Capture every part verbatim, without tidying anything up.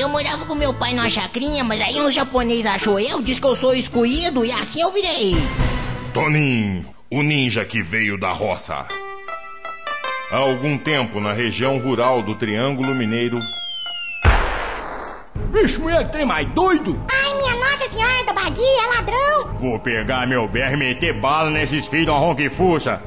Eu morava com meu pai numa chacrinha, mas aí um japonês achou eu, disse que eu sou excluído e assim eu virei. Toninho, o ninja que veio da roça. Há algum tempo na região rural do Triângulo Mineiro... Bicho, moleque, trem mais doido! Ai, minha nossa senhora da Badia, ladrão! Vou pegar meu berro e meter bala nesses filhos da ronquifuxa.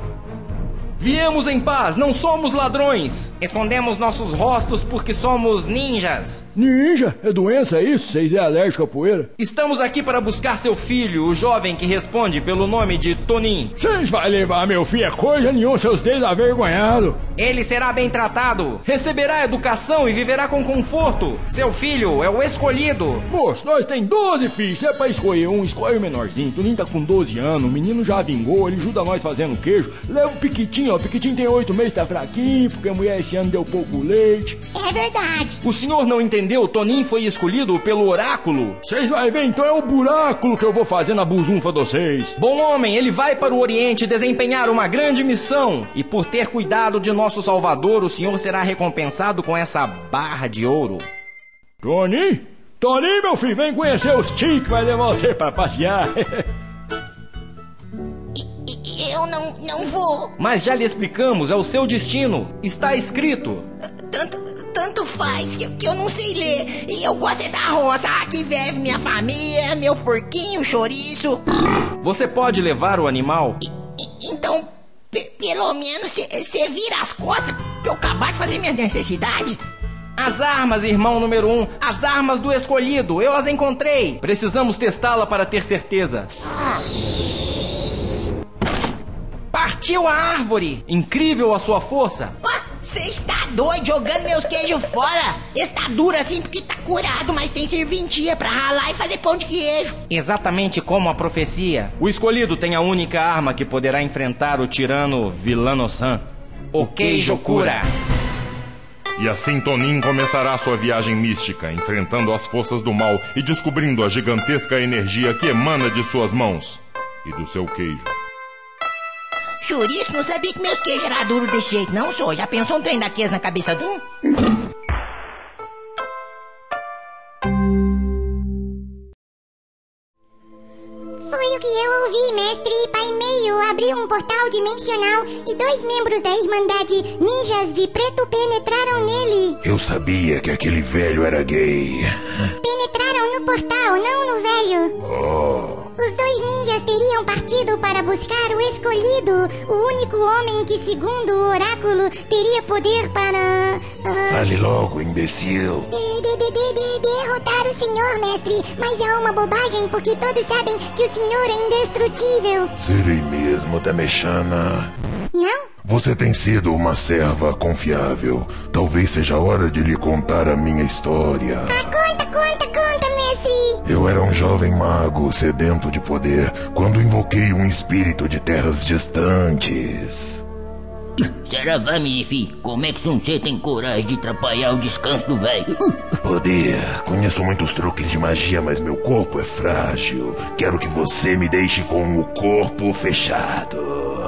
Viemos em paz, não somos ladrões. Escondemos nossos rostos porque somos ninjas. Ninja? É doença, é isso? Vocês é alérgico à poeira? Estamos aqui para buscar seu filho, o jovem que responde pelo nome de Toninho. Vocês vão levar meu filho a coisa nenhuma, seus dedos avergonhados. Ele será bem tratado, receberá educação e viverá com conforto. Seu filho é o escolhido. Moço, nós tem doze filhos, se é pra escolher um, escolhe o menorzinho. Toninho tá com doze anos, o menino já vingou, ele ajuda nós fazendo queijo, leva o piquitinho. O Piquitinho tem oito meses, tá fraquinho, porque a mulher esse ano deu pouco leite. É verdade. O senhor não entendeu? Toninho foi escolhido pelo oráculo. Vocês vai ver, então é o buraco que eu vou fazer na buzunfa de vocês. Bom homem, ele vai para o Oriente desempenhar uma grande missão. E por ter cuidado de nosso Salvador, o senhor será recompensado com essa barra de ouro. Toninho? Toninho, meu filho, vem conhecer os tios que vai levar você pra passear. Eu não, não vou. Mas já lhe explicamos, é o seu destino. Está escrito. Tanto, tanto faz que, que eu não sei ler. E eu gosto é da roça, que vive minha família, meu porquinho, chouriço. Você pode levar o animal? E, e, então, pelo menos você vira as costas, que eu acabar de fazer minha necessidade. As armas, irmão número um, as armas do escolhido, eu as encontrei. Precisamos testá-la para ter certeza. Partiu a árvore! Incrível a sua força! Você está doido jogando meus queijos fora? Está duro assim porque está curado, mas tem serventia para ralar e fazer pão de queijo. Exatamente como a profecia. O escolhido tem a única arma que poderá enfrentar o tirano Villano-san. O queijo cura. E assim Toninho começará sua viagem mística, enfrentando as forças do mal e descobrindo a gigantesca energia que emana de suas mãos e do seu queijo. Chouriço, não sabia que meus queijos eram duros desse jeito, não, senhor? Já pensou um trem daqueles na cabeça de um? Foi o que eu ouvi, mestre. Pai Meio abriu um portal dimensional e dois membros da Irmandade Ninjas de Preto penetraram nele. Eu sabia que aquele velho era gay. Penetraram no portal, não no velho. Oh... Os dois ninjas teriam partido para buscar o escolhido, o único homem que, segundo o oráculo, teria poder para... Uh, Fale logo, imbecil. De, de, de, de, de, derrotar o senhor, mestre. Mas é uma bobagem, porque todos sabem que o senhor é indestrutível. Serei mesmo, Damechana. Não? Você tem sido uma serva confiável. Talvez seja hora de lhe contar a minha história. Ah, conta, conta, conta, mestre. Eu era um jovem mago, sedento de poder, quando invoquei um espírito de terras distantes. Saravá, Mirifi, como é que você tem coragem de atrapalhar o descanso do velho? Poder, conheço muitos truques de magia, mas meu corpo é frágil. Quero que você me deixe com o corpo fechado.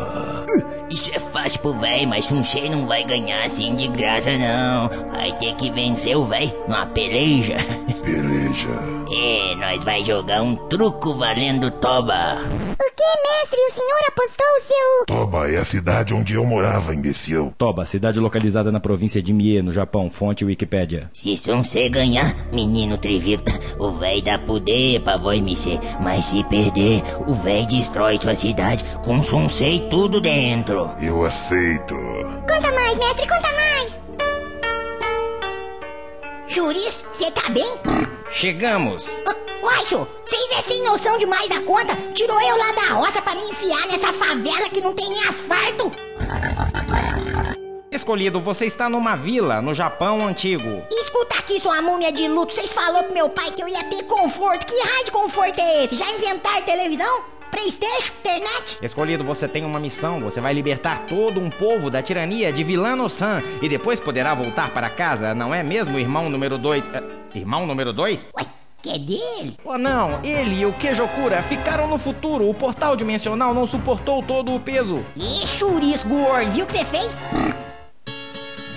Isso é fácil pro véi, mas Sunshei não vai ganhar assim de graça, não. Vai ter que vencer o véi numa peleja. Peleja? É, nós vai jogar um truco valendo toba. O que, mestre? O senhor apostou o seu... Toba é a cidade onde eu morava, imbecil. Toba, cidade localizada na província de Mie, no Japão. Fonte Wikipédia. Se Sunshei ganhar, menino trivita, o véi dá poder pra voz Missê. Mas se perder, o véi destrói sua cidade com Sunshei tudo dentro. Eu aceito. Conta mais, mestre, conta mais. Juris, você tá bem? Chegamos. Uai, senhor, vocês é sem noção demais da conta. Tirou eu lá da roça pra me enfiar nessa favela que não tem nem asfalto. Escolhido, você está numa vila, no Japão antigo. Escuta aqui, sua múmia de luto. Vocês falaram pro meu pai que eu ia ter conforto. Que raio de conforto é esse? Já inventaram televisão? Playstation? Internet? Escolhido, você tem uma missão. Você vai libertar todo um povo da tirania de Villano-san e depois poderá voltar para casa, não é mesmo, irmão número dois? Uh, irmão número dois? Ué, que é dele? Oh, não, ele e o Queijocura ficaram no futuro. O portal dimensional não suportou todo o peso. E chorisco, viu o que você fez?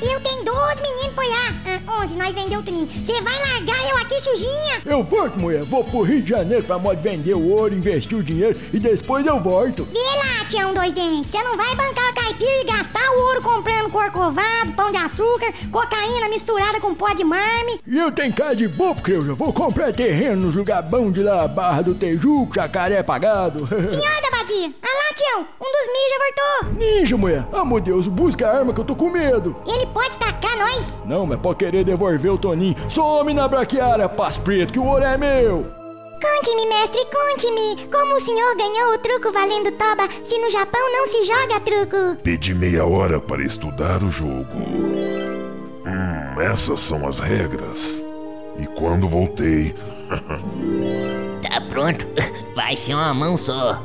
Eu tenho doze meninos poiar. Ah, onze, nós vendeu o Tuninho. Você vai largar eu aqui sujinha? Eu volto, mulher. Vou pro Rio de Janeiro pra modo vender o ouro, investir o dinheiro e depois eu volto. Vê lá, Tião Dois Dentes. Você não vai bancar o caipira e gastar o ouro comprando corcovado, pão de açúcar, cocaína misturada com pó de marme. E eu tenho cara de bobo, Creuza. Vou comprar terreno nos lugar bom de lá, Barra do Tejuco, Jacaré Pagado. Senhora da Badia, alá, Tião, um dos ninja voltou. Ninja, mulher. Ah, meu Deus, busca a arma que eu tô com medo. Ele pode tacar nós? Não, mas pode querer devolver o Toninho. Some na braquiária, passo preto, que o ouro é meu. Conte-me, mestre, conte-me. Como o senhor ganhou o truco valendo toba, se no Japão não se joga truco? Pedi meia hora para estudar o jogo. Hum, essas são as regras. E quando voltei... Tá pronto. Vai ser uma mão só.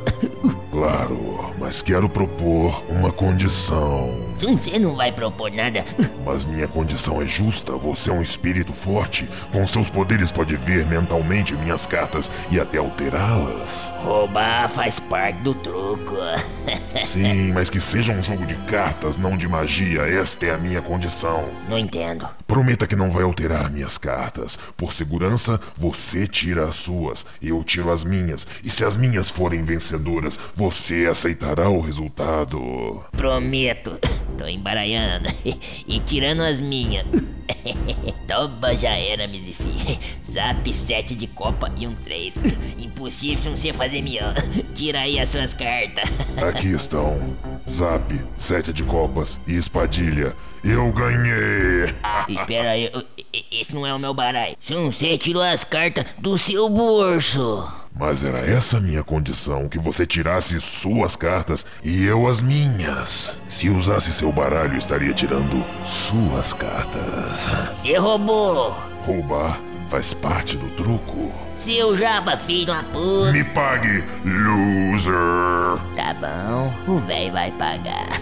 Claro, mas quero propor uma condição. Você não vai propor nada. Mas minha condição é justa. Você é um espírito forte. Com seus poderes pode ver mentalmente minhas cartas e até alterá-las. Roubar faz parte do truco. Sim, mas que seja um jogo de cartas, não de magia. Esta é a minha condição. Não entendo. Prometa que não vai alterar minhas cartas. Por segurança, você tira as suas. Eu tiro as minhas. E se as minhas forem vencedoras, você aceitará o resultado. Prometo. Tô embaralhando e tirando as minhas. Toba já era, Mizifi. Zap sete de copa e um três. Impossível você fazer melhor. Tira aí as suas cartas. Aqui estão. Zap, sete de copas e espadilha. Eu ganhei. Espera aí, esse não é o meu baralho. Você tirou as cartas do seu bolso. Mas era essa minha condição, que você tirasse suas cartas e eu as minhas. Se usasse seu baralho, estaria tirando suas cartas. Você roubou! Roubar faz parte do truco. Seu jaba, filho da puta! Me pague, loser! Tá bom, o velho vai pagar.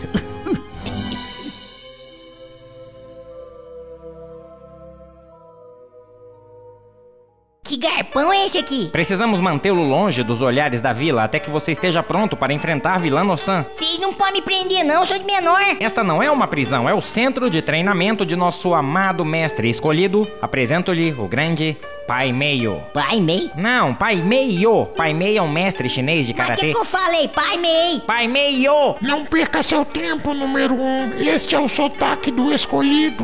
Que garpão é esse aqui? Precisamos mantê-lo longe dos olhares da vila até que você esteja pronto para enfrentar Vilã Noçan. Vocês não podem me prender não, sou de menor. Esta não é uma prisão, é o centro de treinamento de nosso amado mestre escolhido. Apresento-lhe o grande... Pai Meio. Pai Mei? Não, Pai Meio. Pai Mei é um mestre chinês de karatê. Mas que, que eu falei? Pai Mei. Pai Meio. Não perca seu tempo, número um. Este é o sotaque do escolhido.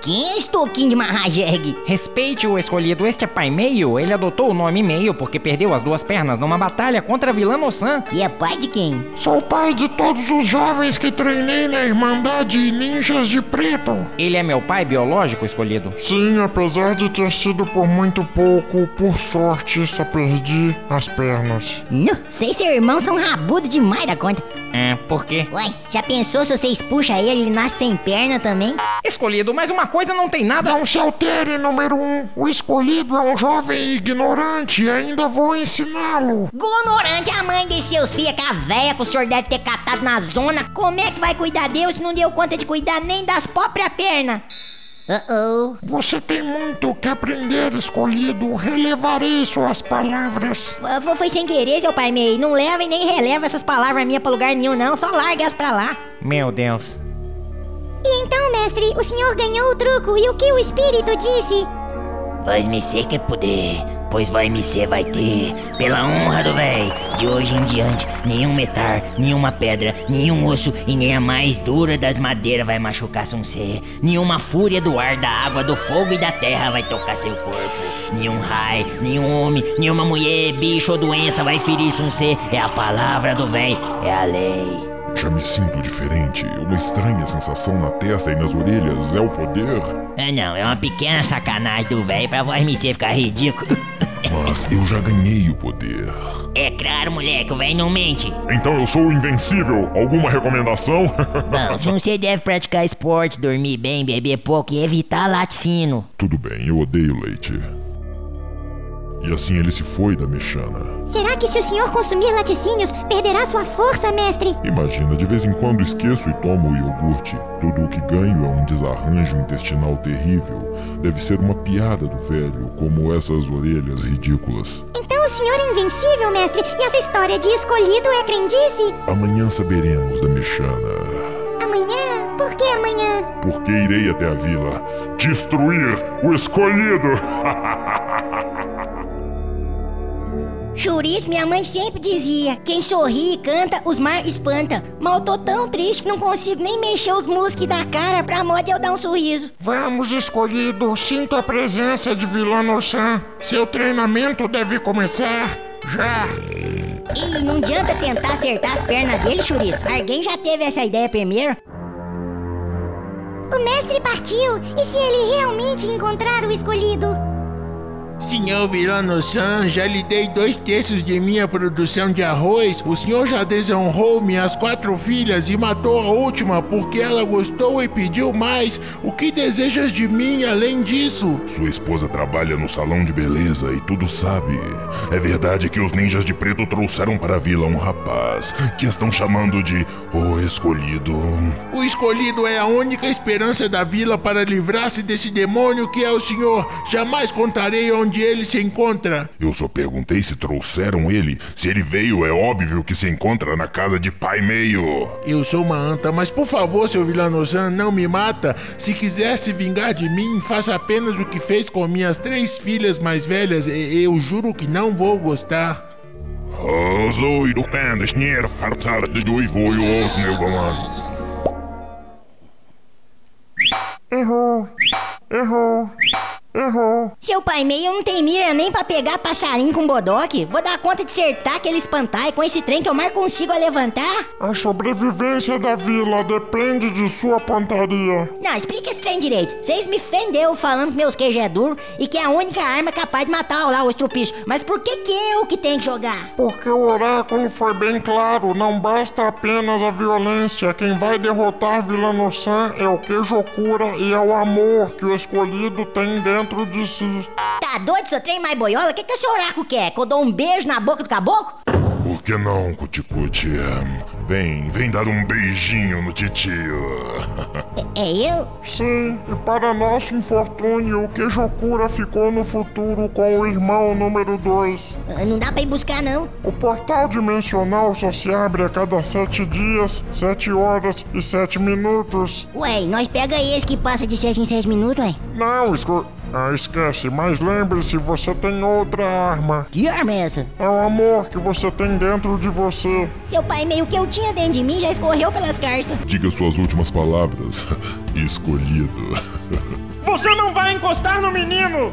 Quem é esse toquinho de Mahajeg? Respeite o escolhido, este é Pai Meio. Ele adotou o nome Meio porque perdeu as duas pernas numa batalha contra a Vilã Noçan. E é pai de quem? Sou pai de todos os jovens que treinei na Irmandade Ninjas de Preto. Ele é meu pai biológico, escolhido? Sim, apesar de ter sido por muito pouco, por sorte só perdi as pernas. Não, sei seu irmão são rabudo demais da conta. É, por quê? Ué, já pensou se você expulsa ele, ele nasce sem perna também? Escolhido, mais uma coisa não tem nada... Não se altere, número um. O escolhido é um jovem ignorante e ainda vou ensiná-lo. Ignorante é a mãe de seus filhos, que a véia que o senhor deve ter catado na zona. Como é que vai cuidar Deus se não deu conta de cuidar nem das próprias pernas? Uh-oh. Você tem muito o que aprender, escolhido. Relevarei suas palavras. F foi sem querer, seu Pai Mei. Não leva e nem releva essas palavras minhas pra lugar nenhum, não. Só larga as pra lá. Meu Deus. E então, mestre, o senhor ganhou o truco. E o que o espírito disse? Vai-me ser que é poder, pois vai-me ser vai ter. Pela honra do véi, de hoje em diante, nenhum metal, nenhuma pedra, nenhum osso e nem a mais dura das madeiras vai machucar seu ser. Nenhuma fúria do ar, da água, do fogo e da terra vai tocar seu corpo. Nenhum raio, nenhum homem, nenhuma mulher, bicho ou doença vai ferir seu ser. É a palavra do véi, é a lei. Já me sinto diferente, uma estranha sensação na testa e nas orelhas, é o poder? É não, é uma pequena sacanagem do velho pra voz me ser ficar ridículo. Mas eu já ganhei o poder. É claro, moleque, o velho não mente. Então eu sou invencível, alguma recomendação? Bom, você deve praticar esporte, dormir bem, beber pouco e evitar laticínio. Tudo bem, eu odeio leite. E assim ele se foi da mexana. Será que se o senhor consumir laticínios, perderá sua força, mestre? Imagina, de vez em quando esqueço e tomo o iogurte. Tudo o que ganho é um desarranjo intestinal terrível. Deve ser uma piada do velho, como essas orelhas ridículas. Então o senhor é invencível, mestre? E essa história de escolhido é crendice? Amanhã saberemos da mexana. Amanhã? Por que amanhã? porque irei até a vila destruir o escolhido. Churice, minha mãe sempre dizia: quem sorri e canta, os mar espanta. Mas eu tô tão triste que não consigo nem mexer os músculos da cara pra moda eu dar um sorriso. Vamos, escolhido, sinta a presença de Vilano-san. Seu treinamento deve começar já. Ih, não adianta tentar acertar as pernas dele, Churice. Alguém já teve essa ideia primeiro? O mestre partiu, e se ele realmente encontrar o escolhido? Senhor Vilano-san, já lhe dei dois terços de minha produção de arroz. O senhor já desonrou minhas quatro filhas e matou a última porque ela gostou e pediu mais. O que desejas de mim além disso? Sua esposa trabalha no salão de beleza e tudo sabe. É verdade que os ninjas de preto trouxeram para a vila um rapaz que estão chamando de O Escolhido. O Escolhido é a única esperança da vila para livrar-se desse demônio que é o senhor. Jamais contarei onde onde ele se encontra. Eu só perguntei se trouxeram ele. Se ele veio, é óbvio que se encontra na casa de Pai Meio. Eu sou uma anta, mas por favor, seu Vilano-san, não me mata. Se quiser se vingar de mim, faça apenas o que fez com minhas três filhas mais velhas. Eu juro que não vou gostar. Errou. Errou. Uhum. Seu Pai Meio não tem mira nem pra pegar passarinho com bodoque. Vou dar conta de acertar aquele espantalho com esse trem que eu mais consigo levantar. A sobrevivência da vila depende de sua pontaria. Não, explica esse trem direito. Vocês me fendeu falando que meus queijos é duro e que é a única arma capaz de matar lá o estrupicho. Mas por que que eu que tenho que jogar? Porque o oráculo foi bem claro. Não basta apenas a violência. Quem vai derrotar Vilano-san é o queijo cura e é o amor que o escolhido tem dentro de si. Tá doido, seu trem mais boiola? O que que o seu oráculo quer? Que eu dou um beijo na boca do caboclo? Por que não, Cuticute? Vem, vem dar um beijinho no titio. É, é eu? Sim, e para nosso infortúnio, o Queijocura ficou no futuro com o irmão número dois. Não dá pra ir buscar, não. O portal dimensional só se abre a cada sete dias, sete horas e sete minutos. Ué, nós pega esse que passa de sete em sete minutos, ué? Não, esco... Ah, esquece, mas lembre-se, você tem outra arma. Que arma é essa? É o amor que você tem dentro de você. Seu Pai Meio, que eu tinha dentro de mim já escorreu pelas carças. Diga suas últimas palavras, escolhido. Você não vai encostar no menino!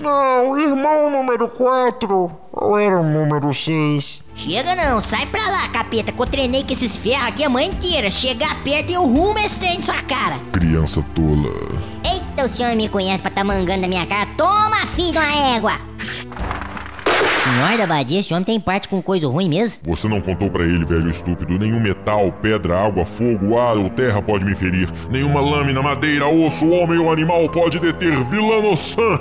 Não, irmão número quatro, ou era o número seis? Chega não, sai pra lá, capeta, que eu treinei com esses ferros aqui a manhã inteira. Chegar perto e eu rumo esse trem de sua cara. Criança tola. Eita, o senhor me conhece pra tá mangando na minha cara? Toma, filho de uma égua! Senhora da Badia, esse homem tem parte com coisa ruim mesmo? Você não contou pra ele, velho estúpido. Nenhum metal, pedra, água, fogo, ar ou terra pode me ferir. Nenhuma lâmina, madeira, osso, homem ou animal pode deter Vilano-san.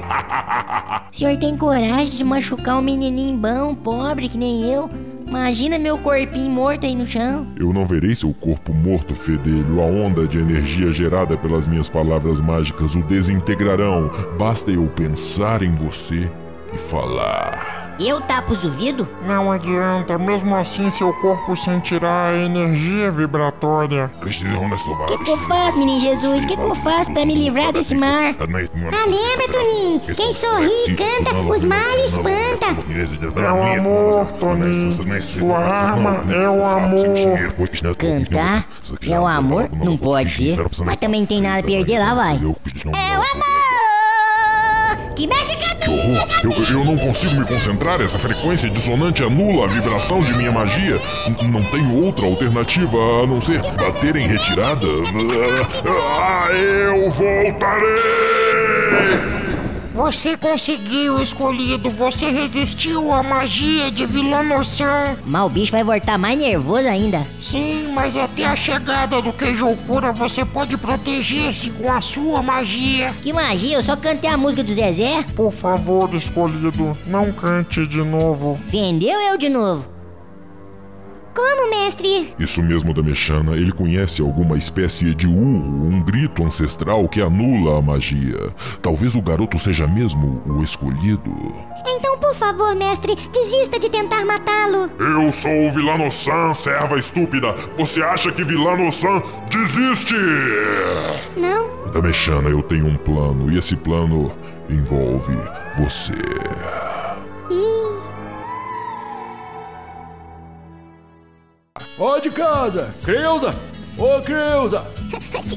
O senhor tem coragem de machucar um menininho bom, pobre que nem eu? Imagina meu corpinho morto aí no chão. Eu não verei seu corpo morto, fedelho. A onda de energia gerada pelas minhas palavras mágicas o desintegrarão. Basta eu pensar em você e falar. Eu tapo os ouvidos? Não adianta, mesmo assim seu corpo sentirá a energia vibratória. O que, que eu faço, menino Jesus? O que, que eu faço pra me livrar desse mar? Ah, lembra, Toninho? Quem sorri e canta, os males espanta. É o amor, Toninho. Sua arma é o amor. Cantar é o amor? Não pode ser. Mas também tem nada a perder lá, vai. É o amor! Que mexe com Eu, eu não consigo me concentrar, essa frequência dissonante anula a vibração de minha magia. Não tenho outra alternativa a não ser bater em retirada. Ah, eu voltarei! Você conseguiu, escolhido. Você resistiu à magia de Vilano-san. Mas o bicho vai voltar mais nervoso ainda. Sim, mas até a chegada do Queijocura você pode proteger-se com a sua magia. Que magia? Eu só cantei a música do Zezé? Por favor, escolhido, não cante de novo. Vendeu eu de novo. Como, mestre? Isso mesmo, Dameshana. Ele conhece alguma espécie de urro, um grito ancestral que anula a magia. Talvez o garoto seja mesmo o escolhido. Então, por favor, mestre, desista de tentar matá-lo. Eu sou o Vilano-san, serva estúpida. Você acha que Vilano-san desiste? Não. Dameshana, eu tenho um plano, e esse plano envolve você. Ó de casa! Creuza! Ô, Creuza!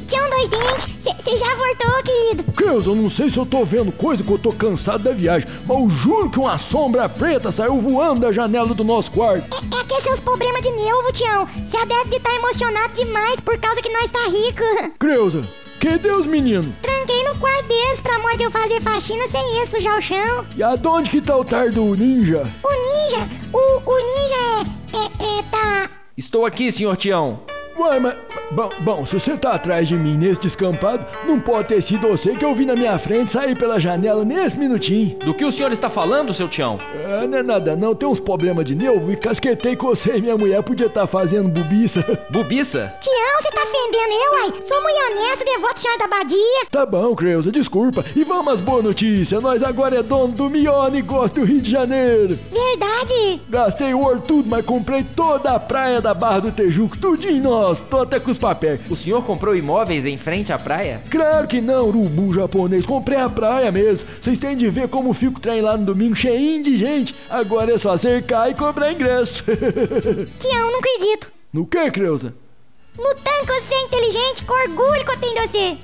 Tinha um dois dentes! Você já voltou, querido! Creuza, eu não sei se eu tô vendo coisa que eu tô cansado da viagem, mas eu juro que uma sombra preta saiu voando da janela do nosso quarto! É, é que esse é os problemas de novo, Tião! Você é deve de estar tá emocionado demais por causa que nós tá rico! Creuza, cadê os meninos? Tranquei no quarto deles, pra amor de eu fazer faxina sem isso, já o chão! E aonde que tá o tar do ninja? O ninja? O, o ninja é... é... é tá... Estou aqui, senhor Tião. Ué, mas... Bom, bom, se você tá atrás de mim nesse descampado, não pode ter sido você que eu vi na minha frente sair pela janela nesse minutinho. Do que o senhor está falando, seu Tião? Ah, não é nada não, tem uns problemas de nervo e casquetei com você e minha mulher podia estar tá fazendo bobiça. Bobiça? Tião, você tá ofendendo eu, uai? Sou mulher honesta, devoto senhor da abadia. Tá bom, Creuza, desculpa. E vamos às boas notícias, nós agora é dono do melhor negócio do Rio de Janeiro. Verdade? Gastei o ouro tudo, mas comprei toda a praia da Barra do Tejuco, tudinho nós, tô até com os papéis. O senhor comprou imóveis em frente à praia? Claro que não, urubu japonês. Comprei a praia mesmo. Vocês têm de ver como fica o trem lá no domingo cheinho de gente. Agora é só cercar e cobrar ingresso. Tião, não acredito. No que, Creuza? No tanto que você é inteligente, com orgulho que eu tenho de você.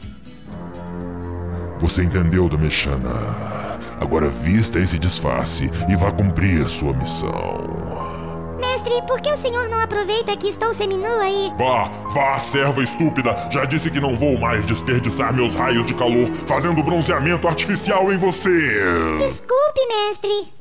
Você entendeu, Dameshana. Agora vista esse disfarce e vá cumprir a sua missão. Mestre, por que o senhor não aproveita que estou seminua aí? Vá, vá, serva estúpida! Já disse que não vou mais desperdiçar meus raios de calor fazendo bronzeamento artificial em você! Desculpe, mestre!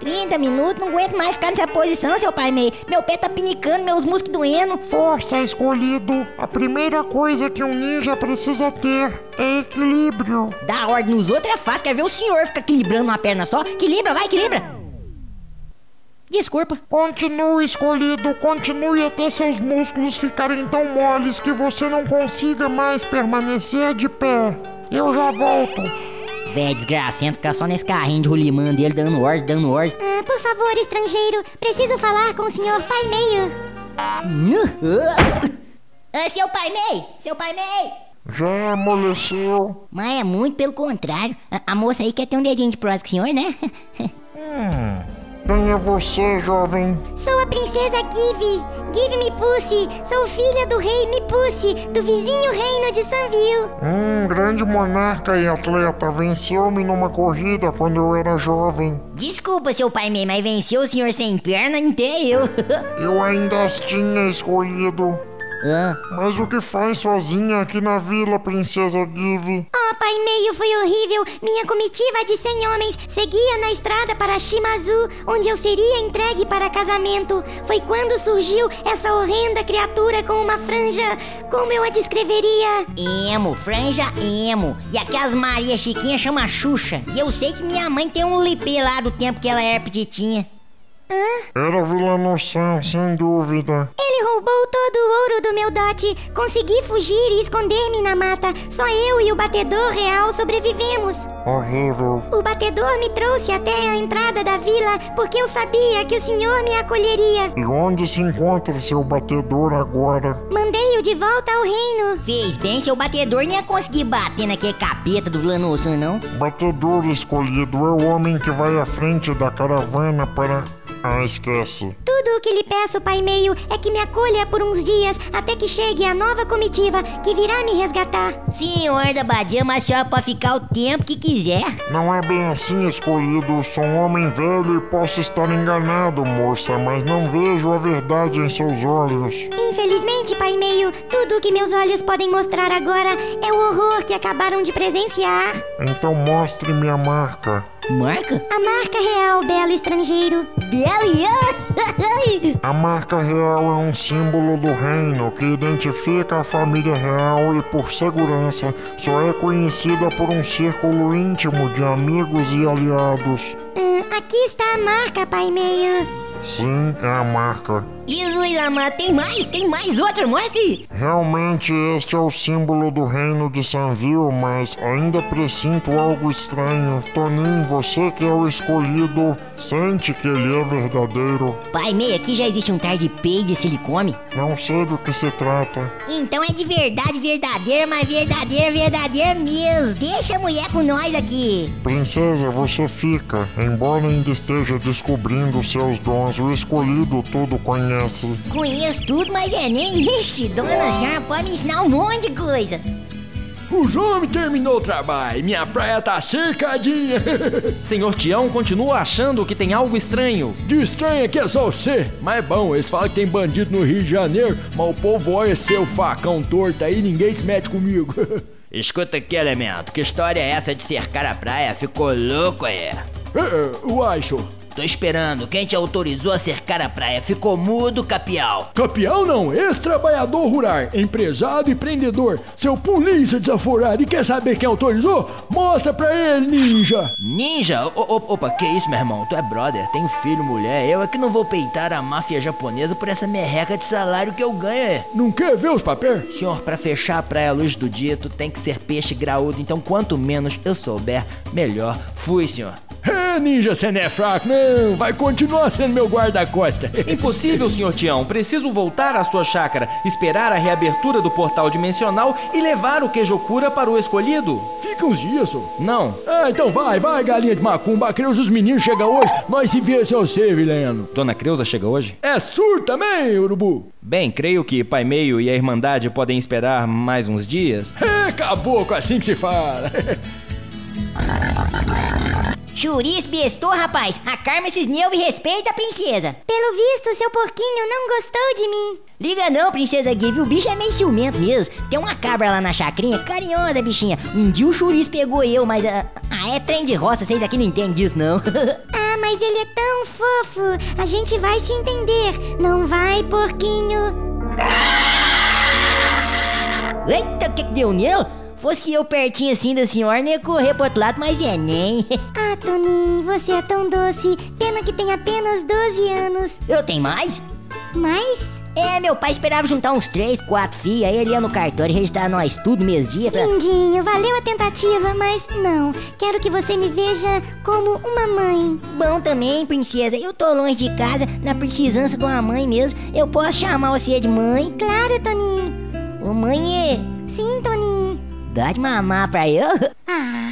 trinta minutos, não aguento mais ficar nessa posição, seu pai meio. Meu pé tá pinicando, meus músculos doendo. Força, escolhido. A primeira coisa que um ninja precisa ter é equilíbrio. Dá ordem nos outros é fácil, quero ver o senhor ficar equilibrando uma perna só. Equilibra, vai, equilibra. Desculpa. Continue, escolhido. Continue até seus músculos ficarem tão moles que você não consiga mais permanecer de pé. Eu já volto. Véi, desgracento, ficar só nesse carrinho de rolimã dele dando ordem, dando ordem. Ah, por favor, estrangeiro, preciso falar com o senhor Pai Meio. Ah, seu Pai Meio, seu Pai Meio. Já amoleceu. Mas é muito pelo contrário. A, a moça aí quer ter um dedinho de prosa com o senhor, né? hum, quem é você, jovem? Sou a princesa Give. Give me Pussy. Sou filha do rei Mipussy, do vizinho reino de Sanville. Hum, grande monarca e atleta. Venceu-me numa corrida quando eu era jovem. Desculpa, seu pai meio, mas venceu o senhor sem perna, até eu. Eu ainda as tinha escolhido. Ah. Mas o que faz sozinha aqui na vila, princesa Give? Oh, pai meio, foi horrível. Minha comitiva de cem homens seguia na estrada para Shimazu, onde eu seria entregue para casamento. Foi quando surgiu essa horrenda criatura com uma franja. Como eu a descreveria? Emo, franja emo. E aquelas Maria Chiquinha chama Xuxa. E eu sei que minha mãe tem um lipê lá do tempo que ela era petitinha. Hã? Era Vilano-san, sem dúvida. Ele roubou todo o ouro do meu dote. Consegui fugir e esconder-me na mata. Só eu e o batedor real sobrevivemos. Horrível. O batedor me trouxe até a entrada da vila porque eu sabia que o senhor me acolheria. E onde se encontra seu batedor agora? Mandei-o de volta ao reino. Fez bem, seu batedor nem ia conseguir bater naquele capeta do Vilano-san, não? Batedor escolhido é o homem que vai à frente da caravana para... Ah, esqueço. Tudo o que lhe peço, Pai Meio, é que me acolha por uns dias até que chegue a nova comitiva que virá me resgatar. Senhor da Badia, mas só pode ficar o tempo que quiser. Não é bem assim, escolhido. Sou um homem velho e posso estar enganado, moça, mas não vejo a verdade em seus olhos. Infelizmente, Pai Meio, tudo o que meus olhos podem mostrar agora é o horror que acabaram de presenciar. Então mostre-me a marca. Marca? A marca real, belo estrangeiro. Belo? A marca real é um símbolo do reino que identifica a família real e, por segurança, só é conhecida por um círculo íntimo de amigos e aliados. Hum, Aqui está a marca, pai meio. Sim, é a marca. Jesus amado, tem mais? Tem mais outra? Mostre! Realmente este é o símbolo do reino de Sanville, mas ainda presinto algo estranho. Toninho, você que é o escolhido, sente que ele é verdadeiro. Pai meio, aqui já existe um tar de peixe de silicone? Não sei do que se trata. Então é de verdade, verdadeira, mas verdadeira, verdadeira mesmo. Deixa a mulher com nós aqui. Princesa, você fica. Embora ainda esteja descobrindo seus dons, o escolhido tudo conhece. Conheço tudo, mas é nem este. Dona Jean pode me ensinar um monte de coisa. O João terminou o trabalho. Minha praia tá cercadinha. Senhor Tião continua achando que tem algo estranho. De estranho que é só você. Mas é bom, eles falam que tem bandido no Rio de Janeiro, mas o povo olha seu facão torto aí, ninguém se mete comigo. Escuta aqui, elemento. Que história é essa de cercar a praia? Ficou louco, é? É, eu acho. Tô esperando, quem te autorizou a cercar a praia? Ficou mudo, capial? Capial não, ex-trabalhador rural, empresário e empreendedor. Seu polícia desaforado, e quer saber quem autorizou? Mostra pra ele, ninja! Ninja? O, o, opa, que isso, meu irmão? Tu é brother, tenho filho, mulher. Eu é que não vou peitar a máfia japonesa por essa merreca de salário que eu ganho, é? Não quer ver os papéis? Senhor, pra fechar a praia à luz do dia, tu tem que ser peixe graúdo. Então, quanto menos eu souber, melhor. Fui, senhor. É, ninja, você não é fraco, não. Vai continuar sendo meu guarda-costa. Impossível, senhor Tião. Preciso voltar à sua chácara, esperar a reabertura do portal dimensional e levar o queijo cura para o escolhido. Fica uns dias, senhor. Não. Ah, então vai, vai, galinha de macumba. A Creuza, os meninos chegam hoje. Nós se vê, seu ser, Vileno. Dona Creuza chega hoje? É sur também, urubu. Bem, creio que Pai Meio e a Irmandade podem esperar mais uns dias. É, caboclo, assim que se fala. Juris, bestou, rapaz. Acarma esses nervos e respeita a princesa. Pelo visto, seu porquinho não gostou de mim. Liga não, princesa Gabe. O bicho é meio ciumento mesmo. Tem uma cabra lá na chacrinha, carinhosa, bichinha. Um dia o Juris pegou eu, mas... Ah, ah é trem de roça, vocês aqui não entendem disso, não. Ah, mas ele é tão fofo. A gente vai se entender. Não vai, porquinho? Eita, o que que deu nele? Fosse eu pertinho assim da senhora, nem ia correr pro outro lado, mas é nem. Ah, Toninho, você é tão doce. Pena que tem apenas doze anos. Eu tenho mais? Mais? É, meu pai esperava juntar uns três, quatro filhos, aí ele ia no cartório e registrar nós tudo mesmo dia. Pra... Lindinho, valeu a tentativa, mas não. Quero que você me veja como uma mãe. Bom também, princesa. Eu tô longe de casa, na precisância de uma mãe mesmo. Eu posso chamar você de mãe? Claro, Toninho. Ô, mãe. Sim, Toninho. Dá de mamar pra eu? Ah.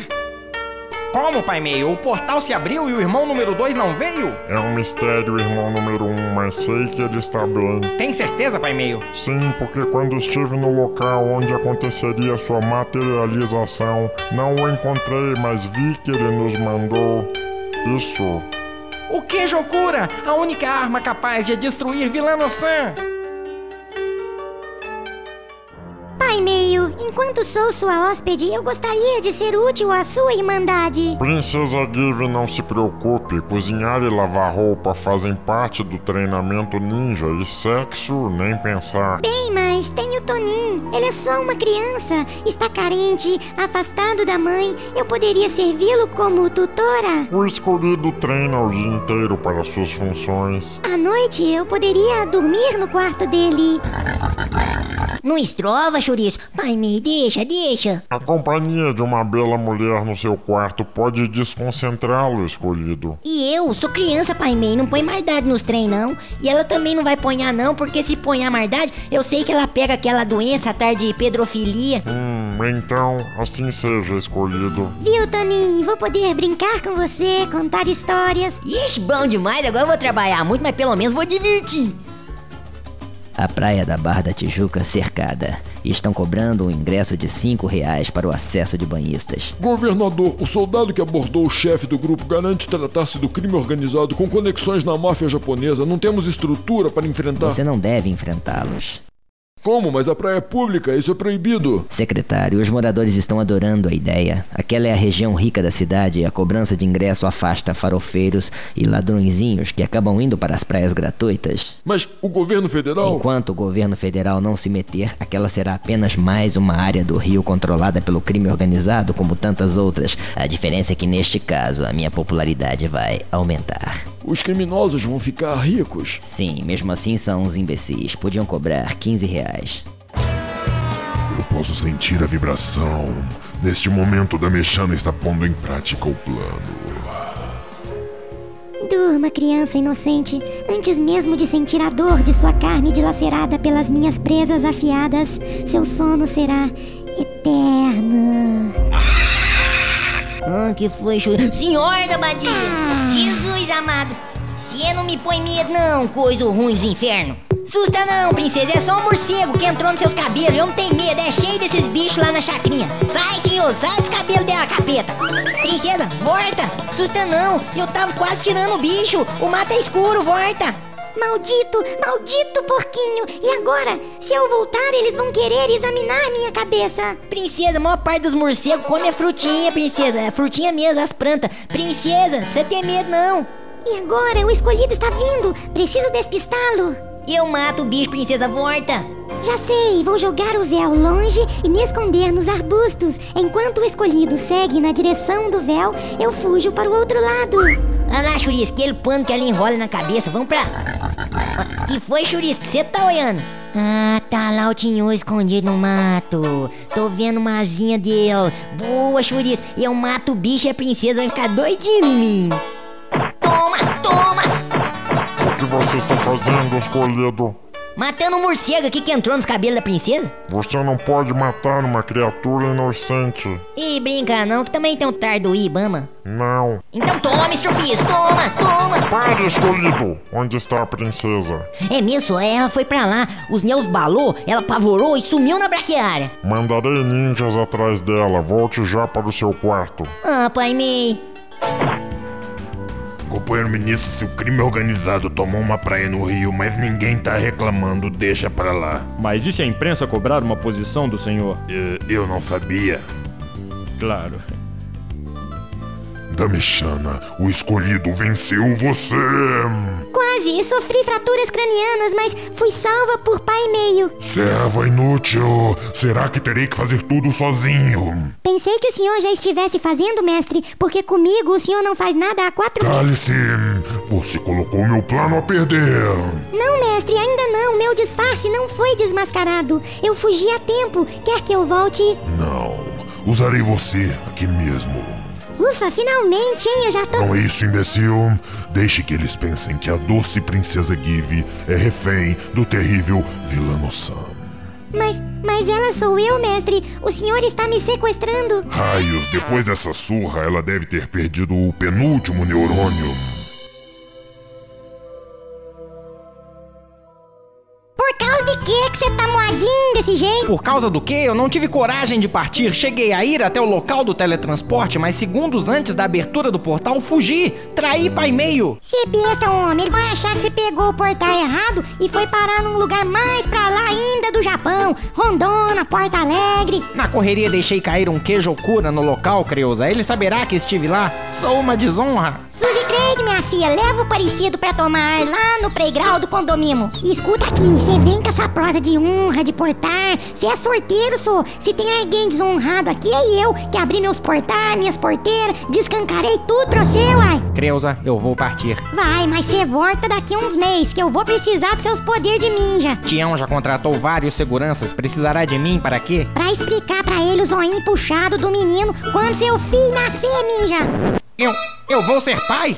Como, Pai Meio? O portal se abriu e o irmão número dois não veio? É um mistério, irmão número um, mas sei que ele está bem. Tem certeza, Pai Meio? Sim, porque quando estive no local onde aconteceria sua materialização, não o encontrei, mas vi que ele nos mandou isso. O que, Jokura? A única arma capaz de destruir Vilano-san! Pai Meio, enquanto sou sua hóspede, eu gostaria de ser útil à sua Irmandade. Princesa Gabe, não se preocupe. Cozinhar e lavar roupa fazem parte do treinamento ninja e sexo, nem pensar. Bem, mas tem o Toninho. Ele é só uma criança. Está carente, afastado da mãe. Eu poderia servi-lo como tutora? O escolhido treina o dia inteiro para suas funções. À noite, eu poderia dormir no quarto dele. Não estrova, Juris. Pai Meio, deixa, deixa. A companhia de uma bela mulher no seu quarto pode desconcentrá-lo, escolhido. E eu sou criança, Pai Meio. Não põe maldade nos trem, não. E ela também não vai ponhar, não, porque se ponhar maldade, eu sei que ela pega aquela doença, a tarde de pedrofilia. Hum, então, assim seja, escolhido. Viu, Toninho? Vou poder brincar com você, contar histórias. Ixi, bom demais. Agora eu vou trabalhar muito, mas pelo menos vou divertir. A praia da Barra da Tijuca cercada. Estão cobrando um ingresso de cinco reais para o acesso de banhistas. Governador, o soldado que abordou o chefe do grupo garante tratar-se do crime organizado com conexões na máfia japonesa. Não temos estrutura para enfrentar. Você não deve enfrentá-los. Como? Mas a praia é pública, isso é proibido. Secretário, os moradores estão adorando a ideia. Aquela é a região rica da cidade e a cobrança de ingresso afasta farofeiros e ladrõezinhos que acabam indo para as praias gratuitas. Mas o governo federal... Enquanto o governo federal não se meter, aquela será apenas mais uma área do Rio controlada pelo crime organizado como tantas outras. A diferença é que neste caso a minha popularidade vai aumentar. Os criminosos vão ficar ricos. Sim, mesmo assim são uns imbecis. Podiam cobrar quinze reais. Eu posso sentir a vibração. Neste momento, Damexana está pondo em prática o plano. Durma, criança inocente. Antes mesmo de sentir a dor de sua carne dilacerada pelas minhas presas afiadas, seu sono será eterno. Ah, que foi, churro? Senhora da Badia! Ah. Jesus amado! Você não me põe medo não, coisa ruim dos infernos! Susta não, princesa, é só um morcego que entrou nos seus cabelos, eu não tenho medo, é cheio desses bichos lá na chacrinha! Sai, tio, sai dos cabelos dela, capeta! Princesa, volta! Susta não, eu tava quase tirando o bicho, o mato é escuro, volta! Maldito, maldito porquinho! E agora? Se eu voltar, eles vão querer examinar minha cabeça! Princesa, a maior parte dos morcegos come a frutinha, princesa. É frutinha mesmo, as plantas. Princesa, não precisa ter medo, não! E agora? O escolhido está vindo! Preciso despistá-lo! Eu mato o bicho, princesa, volta! Já sei, vou jogar o véu longe e me esconder nos arbustos. Enquanto o escolhido segue na direção do véu, eu fujo para o outro lado. Ah lá, Churisque, aquele pano que ela enrola na cabeça, vamos pra... Que foi, Churisque? Você tá olhando? Ah, tá lá o Tinho escondido no mato. Tô vendo uma asinha dele. Boa, Churisque. Eu mato o bicho e a princesa vai ficar doidinha em mim. Toma, toma! O que vocês estão fazendo, escolhido? Matando um morcego aqui que entrou nos cabelos da princesa? Você não pode matar uma criatura inocente. Ih, brinca não, que também tem um tardo Ibama. Não. Então toma, estrupiço, toma, toma. Para, escolhido. Onde está a princesa? É mesmo, ela foi pra lá. Os neus balou, ela apavorou e sumiu na braquiária. Mandarei ninjas atrás dela. Volte já para o seu quarto. Ah, pai mei. Companheiro ministro, se o crime organizado tomou uma praia no Rio, mas ninguém tá reclamando, deixa pra lá. Mas e se a imprensa cobrar uma posição do senhor? Eu, eu não sabia. Claro. Damexana, o escolhido venceu você! Quase, sofri fraturas cranianas, mas fui salva por pai meio. Serva inútil, será que terei que fazer tudo sozinho? Pensei que o senhor já estivesse fazendo, mestre, porque comigo o senhor não faz nada há quatro... Cale-se, você colocou meu plano a perder. Não, mestre, ainda não, meu disfarce não foi desmascarado. Eu fugi a tempo, quer que eu volte? Não, usarei você aqui mesmo. Ufa, finalmente, hein? Eu já tô... Não é isso, imbecil. Deixe que eles pensem que a doce princesa Give é refém do terrível Vilano-san. Mas, mas ela sou eu, mestre. O senhor está me sequestrando. Raios, depois dessa surra, ela deve ter perdido o penúltimo neurônio. Por causa de quê que você tá moadinho desse jeito? Por causa do quê? Eu não tive coragem de partir. Cheguei a ir até o local do teletransporte, mas segundos antes da abertura do portal, fugi. Traí pai meio. Cê besta, homem. Ele vai achar que você pegou o portal errado e foi parar num lugar mais pra lá ainda do Japão. Rondônia, Porto Alegre. Na correria deixei cair um queijo cura no local, Creuza. Ele saberá que estive lá. Sou uma desonra. Suzy Craig, minha filha, leva o parecido pra tomar ar lá no playground do condomínio. E escuta aqui, cê vem com essa prosa de honra, de portar. Se é sorteiro, sou. Se tem alguém desonrado aqui, é eu que abri meus portar, minhas porteiras, descancarei tudo pra você, uai. Creuza, eu vou partir. Vai, mas você volta daqui uns meses, que eu vou precisar dos seus poderes de ninja. Tião já contratou vários seguranças, precisará de mim para quê? Pra explicar pra ele o zoinho puxado do menino quando seu filho nascer, ninja. Eu... eu vou ser pai?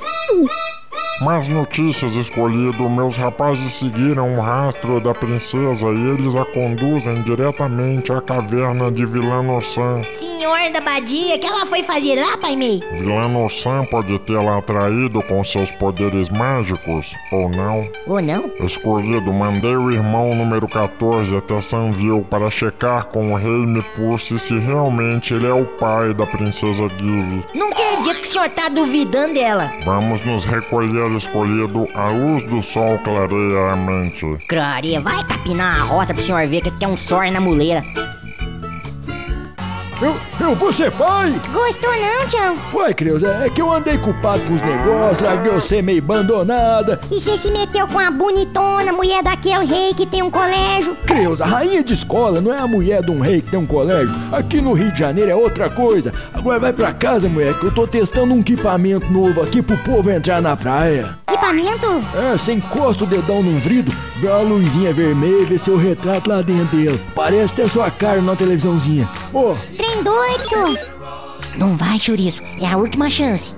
Más notícias, escolhido. Meus rapazes seguiram o rastro da princesa e eles a conduzem diretamente à caverna de Vilano-san. Senhor da Badia, que ela foi fazer lá, pai mei? Vilano-san pode tê-la atraído com seus poderes mágicos, ou não. Ou não? Escolhido, mandei o irmão número quatorze até Sanville para checar com o rei Mipursi se realmente ele é o pai da princesa Give. Não acredito que o senhor tá duvidando dela. Vamos nos recolher Martelo escolhido, a luz do sol clareia a mente. Clareia, vai capinar a roça pro senhor ver que tem um sor na muleira. Eu, eu vou ser pai! Gostou não, Tião? Ué, Creuza, é que eu andei culpado pros negócios, larguei você meio abandonada. E você se meteu com a bonitona, mulher daquele rei que tem um colégio? Creuza, a rainha de escola não é a mulher de um rei que tem um colégio. Aqui no Rio de Janeiro é outra coisa. Agora vai pra casa, mulher, que eu tô testando um equipamento novo aqui pro povo entrar na praia. Equipamento? É, você encosta o dedão num vrido, vê uma luzinha vermelha e vê seu retrato lá dentro dele. Parece ter sua cara na televisãozinha. Ô! Oh. Trem doido, senhor! Não vai, Chouriço. É a última chance.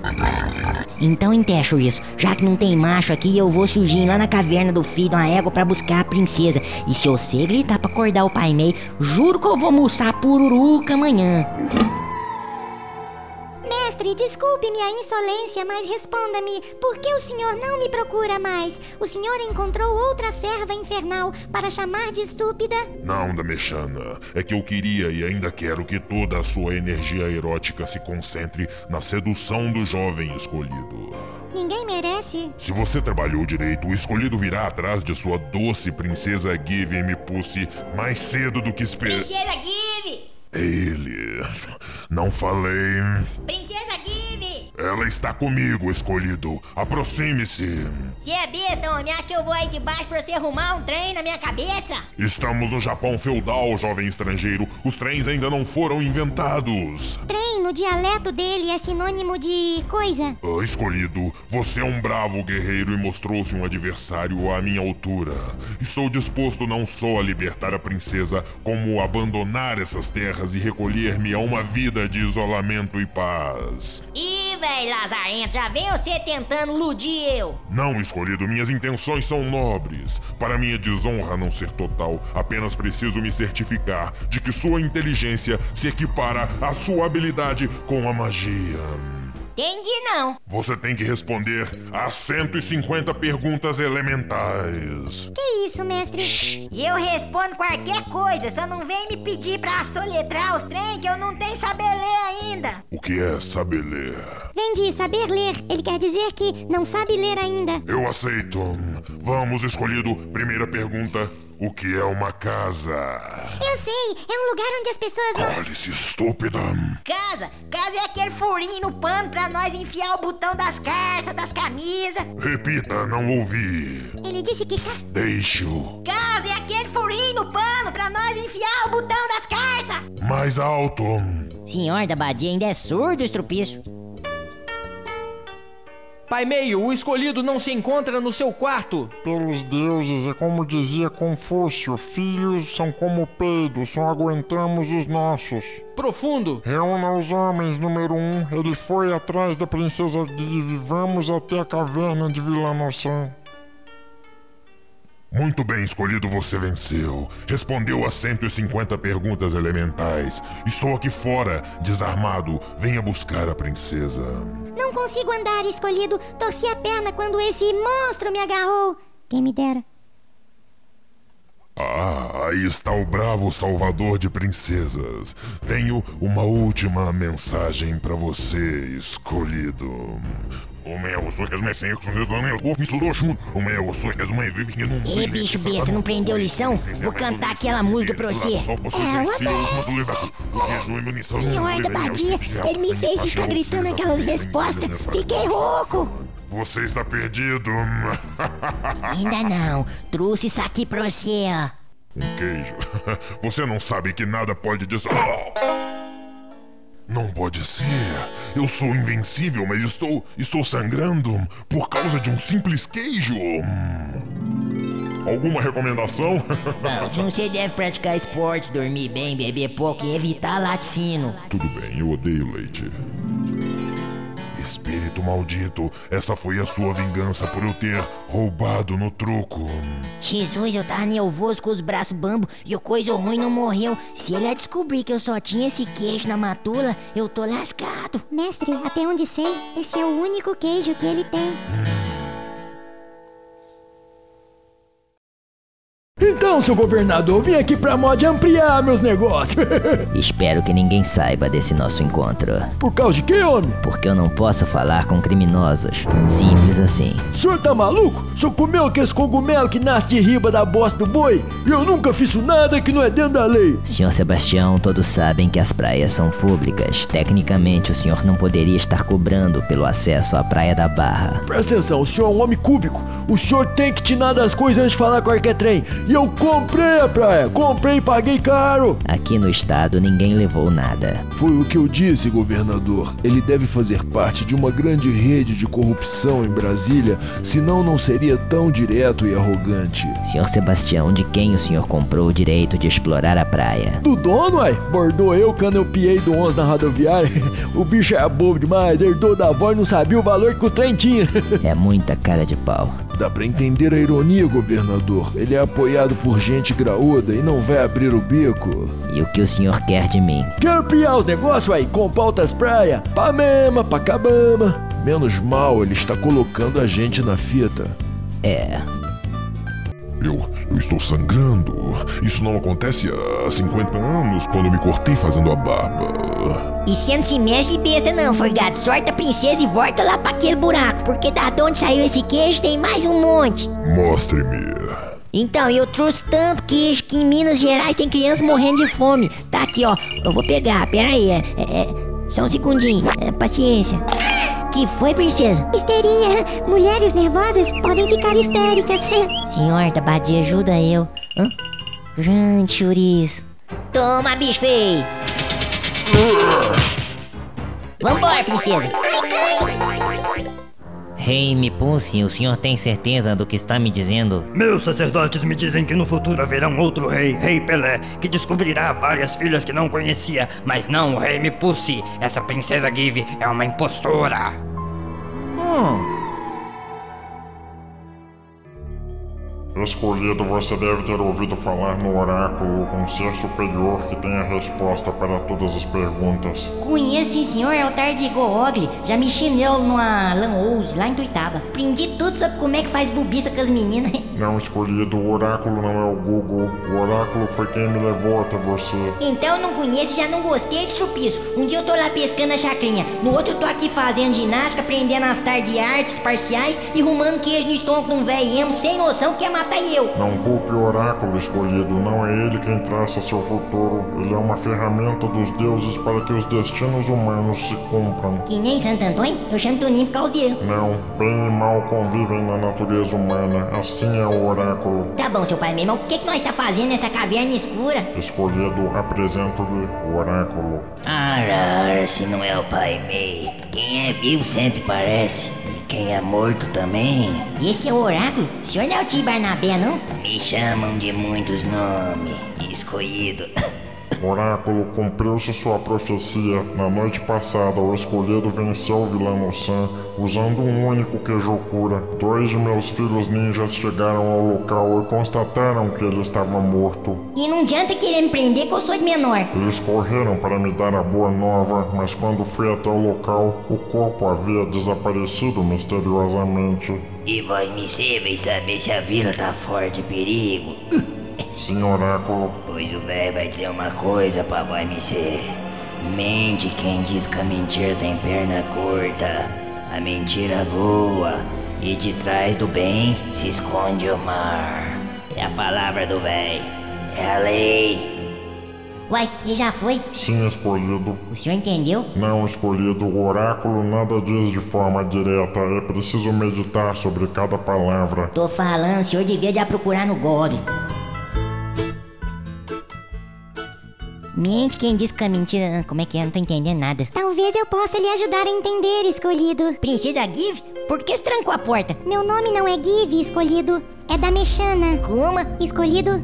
Então enterra, Chouriço. Já que não tem macho aqui, eu vou surgir lá na caverna do filho de uma égua pra buscar a princesa. E se você gritar pra acordar o Pai Mei, juro que eu vou almoçar pururuca amanhã. Desculpe minha insolência, mas responda-me, por que o senhor não me procura mais? O senhor encontrou outra serva infernal para chamar de estúpida? Não, Damexana, é que eu queria e ainda quero que toda a sua energia erótica se concentre na sedução do jovem escolhido. Ninguém merece. Se você trabalhou direito, o escolhido virá atrás de sua doce princesa Give Me Pussy mais cedo do que espera. Princesa Give! Ele... não falei... Princesa Give! Ela está comigo, escolhido. Aproxime-se. Você é besta, homem. Acha que eu vou aí de baixo pra você arrumar um trem na minha cabeça? Estamos no Japão feudal, jovem estrangeiro. Os trens ainda não foram inventados. Trem, no dialeto dele, é sinônimo de coisa. Ah, escolhido, você é um bravo guerreiro e mostrou-se um adversário à minha altura. Estou disposto não só a libertar a princesa, como a abandonar essas terras e recolher-me a uma vida de isolamento e paz. Ih, velho lazarento, já veio você tentando iludir eu. Não, escolhido, minhas intenções são nobres. Para minha desonra não ser total, apenas preciso me certificar de que sua inteligência se equipara à sua habilidade com a magia. Entendi não. Você tem que responder a cento e cinquenta perguntas elementais. Que isso, mestre? Eu respondo qualquer coisa, só não vem me pedir pra soletrar os trem que eu não tenho saber ler ainda. O que é saber ler? Vem de saber ler, ele quer dizer que não sabe ler ainda. Eu aceito. Vamos, escolhido, primeira pergunta. O que é uma casa? Eu sei, é um lugar onde as pessoas... Cale-se, estúpida! Casa? Casa é aquele furinho no pano pra nós enfiar o botão das calças, das camisas. Repita, não ouvi. Ele disse que... Pss, deixe-o. Casa é aquele furinho no pano pra nós enfiar o botão das calças. Mais alto. Senhor da Badia ainda é surdo, estrupiço. Pai Meio, o escolhido não se encontra no seu quarto. Pelos deuses, é como dizia Confúcio, filhos são como peido, só aguentamos os nossos. Profundo. Reúna os homens, número um, ele foi atrás da princesa Give, vamos até a caverna de Vila Noçã. Muito bem, escolhido, você venceu. Respondeu a cento e cinquenta perguntas elementais. Estou aqui fora, desarmado. Venha buscar a princesa. Não consigo andar, escolhido. Torci a perna quando esse monstro me agarrou. Quem me dera. Ah, aí está o bravo salvador de princesas. Tenho uma última mensagem pra você, escolhido. Ei, bicho besta, não prendeu lição? Vou cantar aquela música pra você. É, senhor da Badia, ele me fez ficar gritando aquelas respostas. Fiquei rouco. Você está perdido. Ainda não. Trouxe isso aqui pra você, ó. Um queijo. Você não sabe que nada pode disso. Não pode ser. Eu sou invencível, mas estou... estou sangrando por causa de um simples queijo. Alguma recomendação? Não, você deve praticar esporte, dormir bem, beber pouco e evitar laticínio. Tudo bem, eu odeio leite. Espírito maldito, essa foi a sua vingança por eu ter roubado no truco. Jesus, eu tava nervoso com os braços bambo e o coisa ruim não morreu. Se ele descobrir que eu só tinha esse queijo na matula, eu tô lascado. Mestre, até onde sei, esse é o único queijo que ele tem. Hum. Então, seu governador, vim aqui pra mod ampliar meus negócios. Espero que ninguém saiba desse nosso encontro. Por causa de quê, homem? Porque eu não posso falar com criminosos. Simples assim. O senhor tá maluco? O senhor comeu aqueles cogumelos que nasce de riba da bosta do boi? E eu nunca fiz nada que não é dentro da lei. Senhor Sebastião, todos sabem que as praias são públicas. Tecnicamente, o senhor não poderia estar cobrando pelo acesso à Praia da Barra. Presta atenção, o senhor é um homem cúbico. O senhor tem que tirar das coisas antes de falar com qualquer trem. E eu comprei a praia, comprei e paguei caro. Aqui no estado ninguém levou nada. Foi o que eu disse, governador. Ele deve fazer parte de uma grande rede de corrupção em Brasília, senão não seria tão direto e arrogante. Senhor Sebastião, de quem o senhor comprou o direito de explorar a praia? Do dono, ué. Bordou eu quando eu piei do onze na rodoviária. O bicho era bobo demais, herdou da avó e não sabia o valor que o trem tinha. É muita cara de pau. Dá pra entender a ironia, governador. Ele é apoiado por gente graúda e não vai abrir o bico. E o que o senhor quer de mim? Quero ampliar os negócios aí, com pautas praia, Pamema, Pacabama. Menos mal, ele está colocando a gente na fita. É... Eu, eu estou sangrando. Isso não acontece há cinquenta anos, quando me cortei fazendo a barba. E você não se mexe de besta não, forgado. Sorta a princesa e volta lá pra aquele buraco, porque da onde saiu esse queijo tem mais um monte. Mostre-me. Então, eu trouxe tanto queijo que em Minas Gerais tem criança morrendo de fome. Tá aqui, ó. Eu vou pegar, peraí. É, é, é, só um segundinho. É, paciência. Que foi, princesa? Histeria. Mulheres nervosas podem ficar histéricas. Senhor da Badia, ajuda eu. Hã? Grande chouriço. Toma, bicho feio. Vambora, princesa. Rei Mipunci, o senhor tem certeza do que está me dizendo? Meus sacerdotes me dizem que no futuro haverá um outro rei, Rei Pelé, que descobrirá várias filhas que não conhecia, mas não o Rei Mipunci. Essa princesa Give é uma impostora. Hum. Escolhido, você deve ter ouvido falar no oráculo com um ser superior que tem a resposta para todas as perguntas. Conheço, sim, senhor, é o Tardigo Ogli. Já me chineu numa Lanous, lá em Tuitaba. Aprendi tudo sobre como é que faz bobiça com as meninas. Não, escolhido, o oráculo não é o Google. O oráculo foi quem me levou até você. Então eu não conheço, já não gostei de chupiço. Um dia eu tô lá pescando a chacrinha, no outro eu tô aqui fazendo ginástica, aprendendo as tardes de artes parciais e rumando queijo no estômago de um velho emo sem noção que é matar. Eu. Não culpe o oráculo, escolhido. Não é ele quem traça seu futuro. Ele é uma ferramenta dos deuses para que os destinos humanos se cumpram. Que nem Santo Antônio? Eu chamo Toninho por causa dele. Não, bem e mal convivem na natureza humana. Assim é o oráculo. Tá bom, seu pai mesmo. O que, que nós está fazendo nessa caverna escura? Escolhido, apresento-lhe o oráculo. Ara, ara, se não é o pai meio. Quem é vivo sempre parece. Quem é morto também. Esse é o oráculo? O senhor não é o Tio Barnabé, não? Me chamam de muitos nomes. Escolhido. Oráculo, cumpriu-se sua profecia. Na noite passada, o escolhido venceu o Vilanosan usando um único queijo cura. Dois de meus filhos ninjas chegaram ao local e constataram que ele estava morto. E não adianta querer me prender que eu sou de menor. Eles correram para me dar a boa nova, mas quando fui até o local, o corpo havia desaparecido misteriosamente. E vós me servem saber se a vila tá fora de perigo. Sim, oráculo. Pois o velho vai dizer uma coisa pra vai me ser. Mente quem diz que a mentira tem perna curta. A mentira voa e de trás do bem se esconde o mar. É a palavra do velho. É a lei. Uai, e já foi? Sim, escolhido. O senhor entendeu? Não, escolhido. O oráculo nada diz de forma direta. É preciso meditar sobre cada palavra. Tô falando, o senhor devia já procurar no Google. Mente quem diz que a mentira... Como é que é? Não tô entendendo nada. Talvez eu possa lhe ajudar a entender, escolhido. Princesa Give? Por que se trancou a porta? Meu nome não é Give, escolhido. É da Mexana. Como? Escolhido,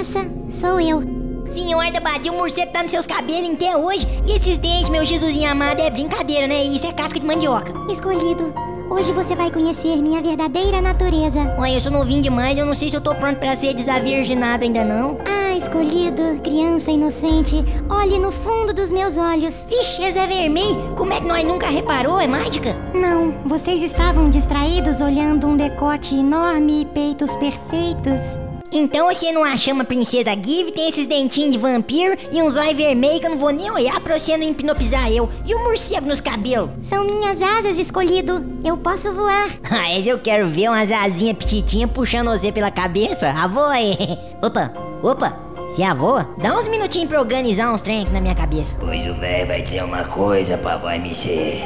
essa sou eu. Senhor da Badia, o morcego tá nos seus cabelos até hoje. E esses dentes, meu Jesusinho amado, é brincadeira, né? Isso é casca de mandioca. Escolhido, hoje você vai conhecer minha verdadeira natureza. Olha, eu sou novinho demais, eu não sei se eu tô pronto pra ser desavirginado ainda não. Ah. Escolhido, criança inocente, olhe no fundo dos meus olhos. Vixe, é vermelho? Como é que nós nunca reparou? É mágica? Não, vocês estavam distraídos olhando um decote enorme e peitos perfeitos. Então você não achama a princesa Give, tem esses dentinhos de vampiro e um zóio vermelho que eu não vou nem olhar pra você não hipnotizar eu. E o morcego nos cabelos? São minhas asas, escolhido. Eu posso voar. Ah, mas eu quero ver umas asinhas petitinhas puxando você pela cabeça. Avô aí. Opa, opa. Se avô, dá uns minutinhos pra organizar uns trem aqui na minha cabeça. Pois o velho vai dizer uma coisa pra vó M C.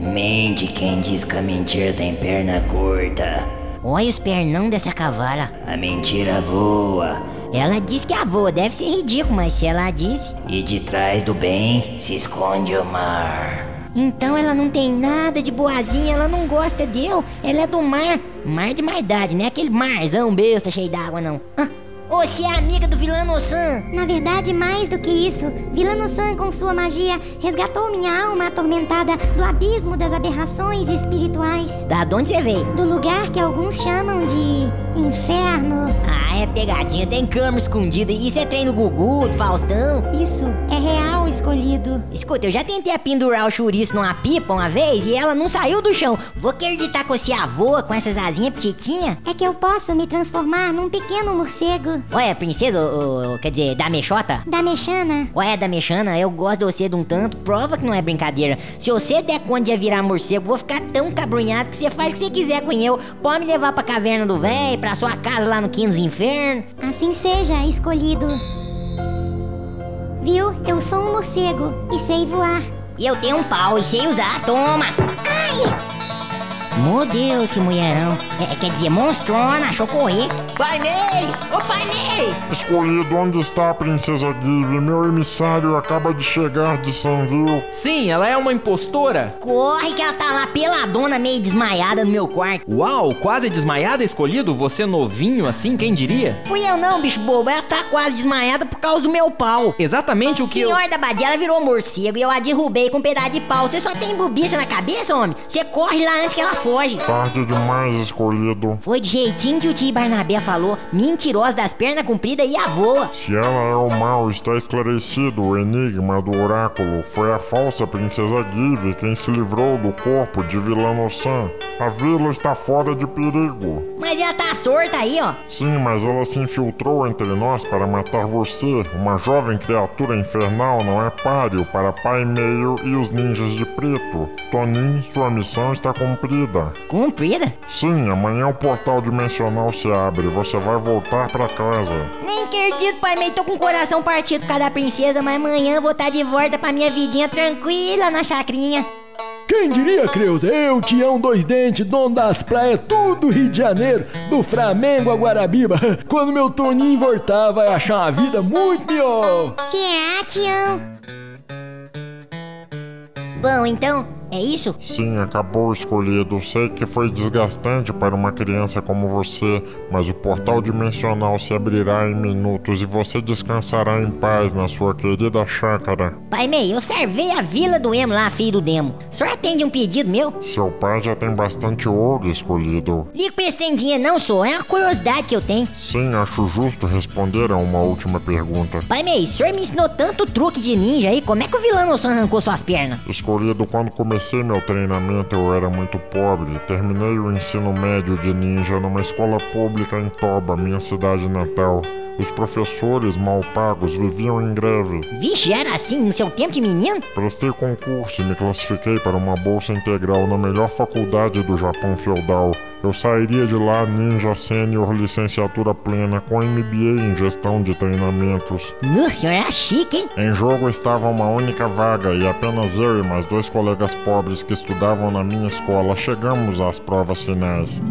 Mente quem diz que a mentira tem perna curta. Olha os pernão dessa cavala. A mentira voa. Ela diz que a voa, deve ser ridículo, mas se ela disse... E de trás do bem se esconde o mar. Então ela não tem nada de boazinha, ela não gosta de eu. Ela é do mar. Mar de maldade, não é aquele marzão besta cheio d'água, não. Ah, você é amiga do Vilano-san? Na verdade, mais do que isso. Vilano-san, com sua magia, resgatou minha alma atormentada do abismo das aberrações espirituais. Da onde você veio? Do lugar que alguns chamam de... inferno. Ah, é pegadinha, tem câmera escondida. Isso é trem do Gugu, do Faustão? Isso, é real, escolhido. Escuta, eu já tentei pendurar o chouriço numa pipa uma vez e ela não saiu do chão. Vou acreditar que você avoa com essas asinhas petitinhas? É que eu posso me transformar num pequeno morcego. Ué, princesa, ou, ou, quer dizer, da mexota? Da mexana. Ué, da mexana, eu gosto de você de um tanto, prova que não é brincadeira. Se você der conta de virar morcego, vou ficar tão cabrunhado que você faz o que você quiser com eu. Pode me levar pra caverna do véi, pra sua casa lá no quinze inferno. Assim seja, escolhido. Viu? Eu sou um morcego e sei voar. E eu tenho um pau e sei usar, toma! Ai! Meu Deus, que mulherão. É, quer dizer, monstrona, achou correr. Pai Ney! Ô, Pai Ney! Escolhido, onde está a princesa Give? Meu emissário acaba de chegar de Sanville. Sim, ela é uma impostora. Corre que ela tá lá peladona, meio desmaiada no meu quarto. Uau, quase desmaiada, escolhido? Você novinho assim, quem diria? Fui eu não, bicho bobo. Ela tá quase desmaiada por causa do meu pau. Exatamente o que Senhor eu... Senhor da Badia, ela virou morcego e eu a derrubei com um pedaço de pau. Você só tem bobiça na cabeça, homem? Você corre lá antes que ela... Hoje. Tarde demais, escolhido. Foi do jeitinho que o tio Barnabé falou. Mentirosa das pernas compridas e avô. Se ela é o mal, está esclarecido o enigma do oráculo. Foi a falsa princesa Give quem se livrou do corpo de Vilano-san. A vila está fora de perigo. Mas ela tá sorta aí, ó. Sim, mas ela se infiltrou entre nós para matar você. Uma jovem criatura infernal não é páreo para Pai Meio e os ninjas de preto. Tonin, sua missão está cumprida. Cumprida? Sim, amanhã o portal dimensional se abre. Você vai voltar pra casa. Nem acredito, Pai Meio. Tô com o coração partido por causa da princesa, mas amanhã vou estar de volta pra minha vidinha tranquila na chacrinha. Quem diria, Creuza? Eu, Tião Dois Dentes, dono das praias, tudo Rio de Janeiro, do Flamengo a Guarabiba. Quando meu Toninho voltar, vai achar uma vida muito pior. Será, Tião? Bom, então... é isso? Sim, acabou, escolhido. Sei que foi desgastante para uma criança como você, mas o portal dimensional se abrirá em minutos e você descansará em paz na sua querida chácara. Pai Meio, eu servei a vila do Emo lá, filho do Demo. O senhor atende um pedido meu? Seu pai já tem bastante ouro, escolhido. Liga pra esse trem dinheiro não, senhor. É uma curiosidade que eu tenho. Sim, acho justo responder a uma última pergunta. Pai Meio, o senhor me ensinou tanto truque de ninja aí, como é que o Vilano-san arrancou suas pernas? Escolhido, quando começou Comecei meu treinamento, eu era muito pobre. Terminei o ensino médio de ninja numa escola pública em Toba, minha cidade natal. Os professores mal pagos viviam em greve. Vixe, era assim no seu tempo de menino? Prestei concurso e me classifiquei para uma bolsa integral na melhor faculdade do Japão feudal. Eu sairia de lá ninja sênior, licenciatura plena, com M B A em gestão de treinamentos. Nossa, senhora, é chique, hein? Em jogo estava uma única vaga e apenas eu e mais dois colegas pobres que estudavam na minha escola chegamos às provas finais.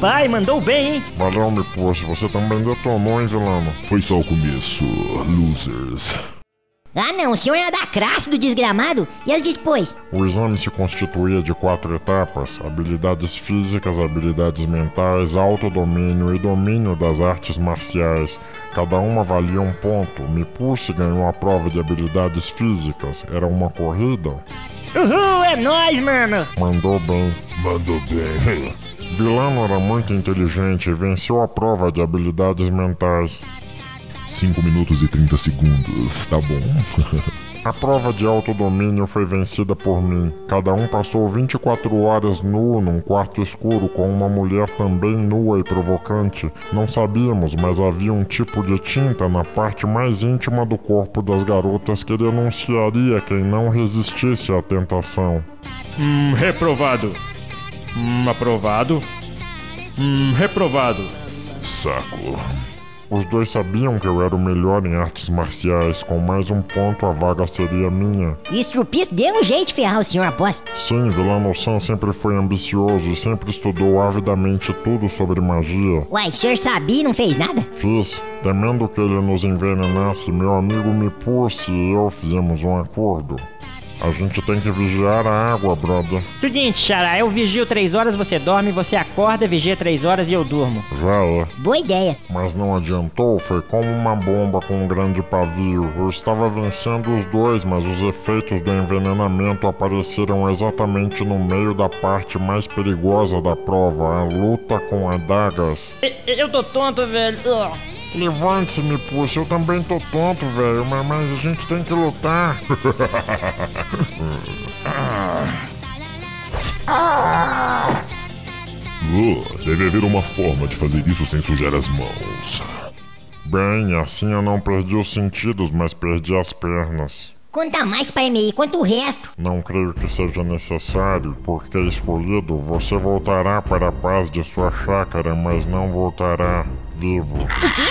Pai, mandou bem, hein? Valeu, me poço. Você também detonou, hein, Vilano? Foi só o começo, losers. Ah, não. O senhor era da classe do desgramado? E as depois? O exame se constituía de quatro etapas. Habilidades físicas, habilidades mentais, autodomínio e domínio das artes marciais. Cada uma valia um ponto. Me poço ganhou a prova de habilidades físicas. Era uma corrida? Uhul, é nóis, mano! Mandou bem. Mandou bem. Vilano era muito inteligente e venceu a prova de habilidades mentais. cinco minutos e trinta segundos, tá bom. A prova de autodomínio foi vencida por mim. Cada um passou vinte e quatro horas nu num quarto escuro com uma mulher também nua e provocante. Não sabíamos, mas havia um tipo de tinta na parte mais íntima do corpo das garotas que denunciaria quem não resistisse à tentação. Hum, reprovado. Hum, aprovado. Hum, reprovado. Saco. Os dois sabiam que eu era o melhor em artes marciais. Com mais um ponto, a vaga seria minha. E Strupis deu um jeito de ferrar o senhor após. Sim, Villanochan sempre foi ambicioso e sempre estudou avidamente tudo sobre magia. Uai, o senhor sabia e não fez nada? Fiz. Temendo que ele nos envenenasse, meu amigo me pôs e eu fizemos um acordo. A gente tem que vigiar a água, brother. Seguinte, Xará, eu vigio três horas, você dorme, você acorda, vigia três horas e eu durmo. Já é. Boa ideia. Mas não adiantou, foi como uma bomba com um grande pavio. Eu estava vencendo os dois, mas os efeitos do envenenamento apareceram exatamente no meio da parte mais perigosa da prova, a luta com adagas. Eu, eu tô tonto, velho. Ugh. Levante-se, me puxa, eu também tô tonto, velho, mas, mas a gente tem que lutar. uh, deve haver uma forma de fazer isso sem sujar as mãos. Bem, assim eu não perdi os sentidos, mas perdi as pernas. Conta mais pra mim, quanto o resto. Não creio que seja necessário, porque escolhido, você voltará para a paz de sua chácara, mas não voltará vivo. O quê?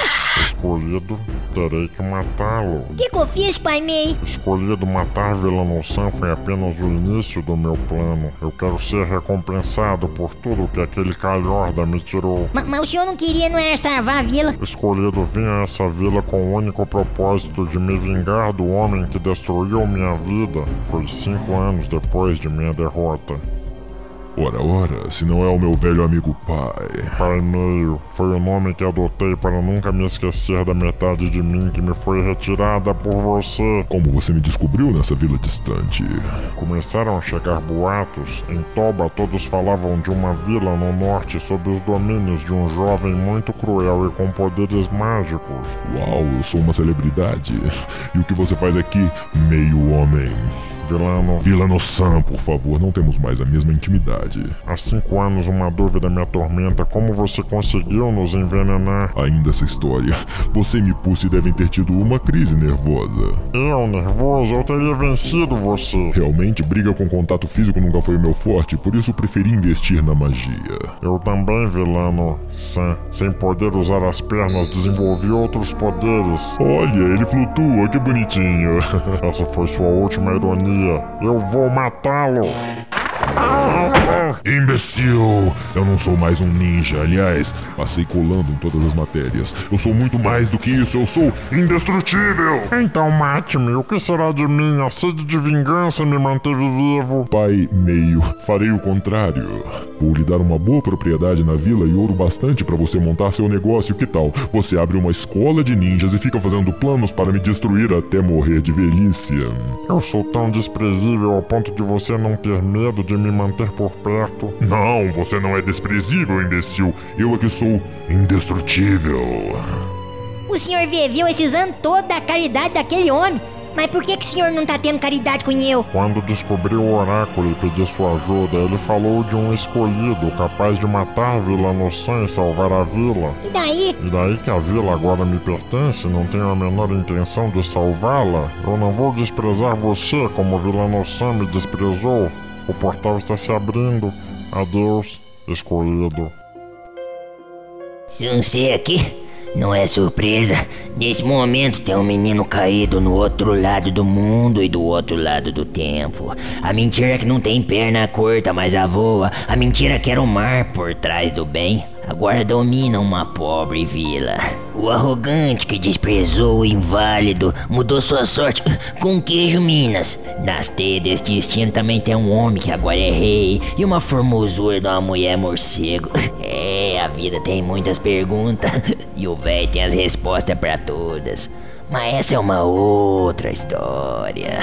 Escolhido, terei que matá-lo. O que que eu fiz, Pai Mei? Escolhido, matar Villanochan foi apenas o início do meu plano. Eu quero ser recompensado por tudo que aquele calhorda me tirou. Ma mas o senhor não queria, não era salvar a vila? Escolhido, vim a essa vila com o único propósito de me vingar do homem que destruiu minha vida. Foi cinco anos depois de minha derrota. Ora, ora, se não é o meu velho amigo Pai... Pai Meio, foi o nome que adotei para nunca me esquecer da metade de mim que me foi retirada por você. Como você me descobriu nessa vila distante? Começaram a chegar boatos. Em Toba, todos falavam de uma vila no norte sob os domínios de um jovem muito cruel e com poderes mágicos. Uau, eu sou uma celebridade. E o que você faz aqui, meio homem? Vilano... Villanochan, por favor, não temos mais a mesma intimidade. Há cinco anos uma dúvida me atormenta. Como você conseguiu nos envenenar? Ainda essa história. Você e Mipussi devem ter tido uma crise nervosa. Eu, nervoso? Eu teria vencido você. Realmente, briga com contato físico nunca foi o meu forte, por isso preferi investir na magia. Eu também, Villanochan. Sem poder usar as pernas, desenvolvi outros poderes. Olha, ele flutua, que bonitinho. Essa foi sua última ironia. Eu vou matá-lo. Imbecil! Eu não sou mais um ninja. Aliás, passei colando em todas as matérias. Eu sou muito mais do que isso. Eu sou indestrutível. Então mate-me. O que será de mim? A sede de vingança me manteve vivo. Pai Meio, farei o contrário. Vou lhe dar uma boa propriedade na vila e ouro bastante para você montar seu negócio. Que tal? Você abre uma escola de ninjas e fica fazendo planos para me destruir até morrer de velhice. Eu sou tão desprezível ao ponto de você não ter medo de me manter por perto. Não, você não é desprezível, imbecil. Eu é que sou indestrutível. O senhor viveu esses anos todos da caridade daquele homem. Mas por que que o senhor não tá tendo caridade com eu? Quando descobri o oráculo e pedi sua ajuda, ele falou de um escolhido capaz de matar Villanochan e salvar a vila. E daí? E daí que a vila agora me pertence, não tenho a menor intenção de salvá-la. Eu não vou desprezar você como Villanochan me desprezou. O portal está se abrindo. Adeus, escolhido. Não sei aqui. Não é surpresa, nesse momento tem um menino caído no outro lado do mundo e do outro lado do tempo. A mentira que não tem perna curta, mas a voa. A mentira que era o mar por trás do bem, agora domina uma pobre vila. O arrogante que desprezou o inválido mudou sua sorte com queijo Minas. Nas teias desse destino também tem um homem que agora é rei e uma formosura de uma mulher morcego. É, a vida tem muitas perguntas e o véi tem as respostas pra todas. Mas essa é uma outra história.